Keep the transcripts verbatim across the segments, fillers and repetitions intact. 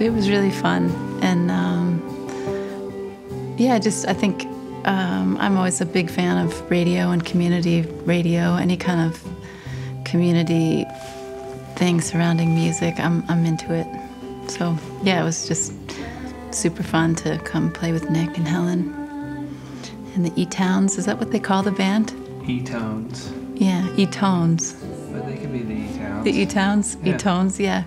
it was really fun. And um, yeah, just I think um, I'm always a big fan of radio and community radio, any kind of community thing surrounding music. I'm, I'm into it. So yeah, it was just super fun to come play with Nick and Helen and the E-Towns. Is that what they call the band? E-Tones. Yeah, E-Tones. But they could be the E-Towns. The E-Towns? Yeah. E-Tones, yeah.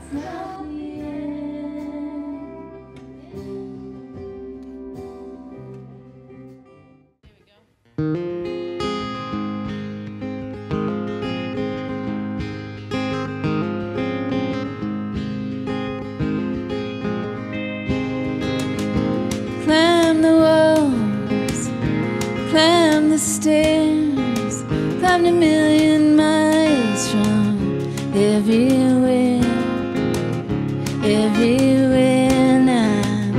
Climb the walls, climb the stairs, climbed a million miles from everywhere, everywhere, and I'm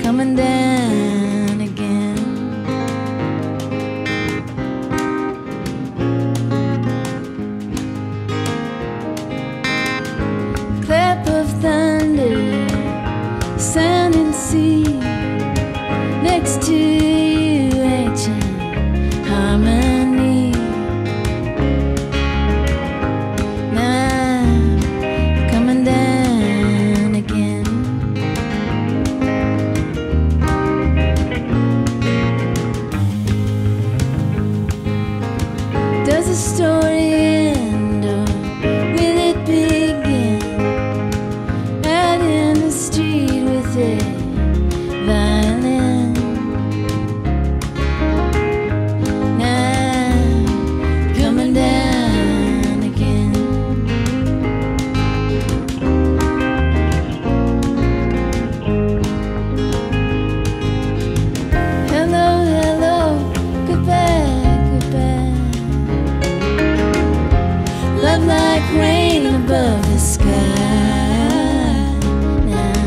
coming down again. Clap of thunder, sound and sea, next to you, ancient harmony. Now I'm coming down again. Does the story end, or will it begin? Out in the street with it like rain above the sky. Now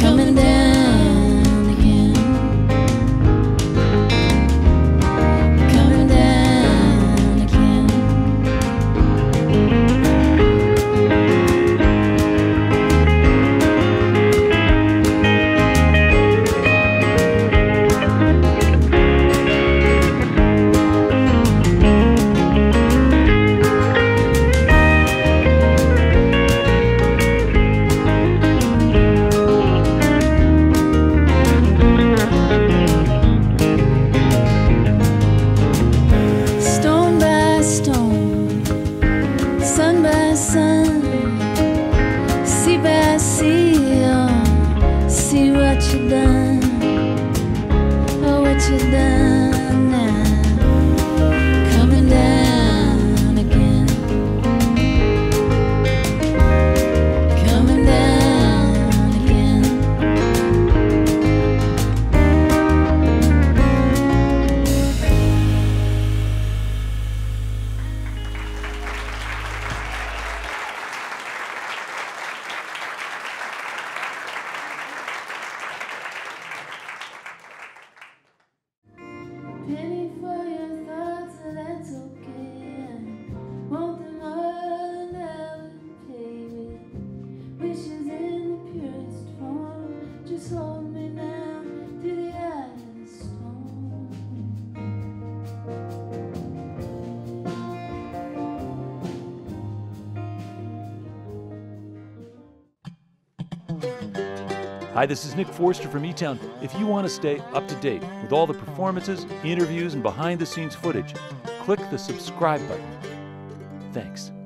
coming down again, coming down again. Sun by sun, sea by sea, oh, see what you done, oh, what you done now, coming down again, coming down again. Penny for your thoughts, and that's okay. I want them all, and I will play with wishes in the purest form. Just hold me now through the eye of the storm. Hi, this is Nick Forster from E-Town. If you want to stay up to date with all the performances, interviews, and behind-the-scenes footage, click the subscribe button. Thanks.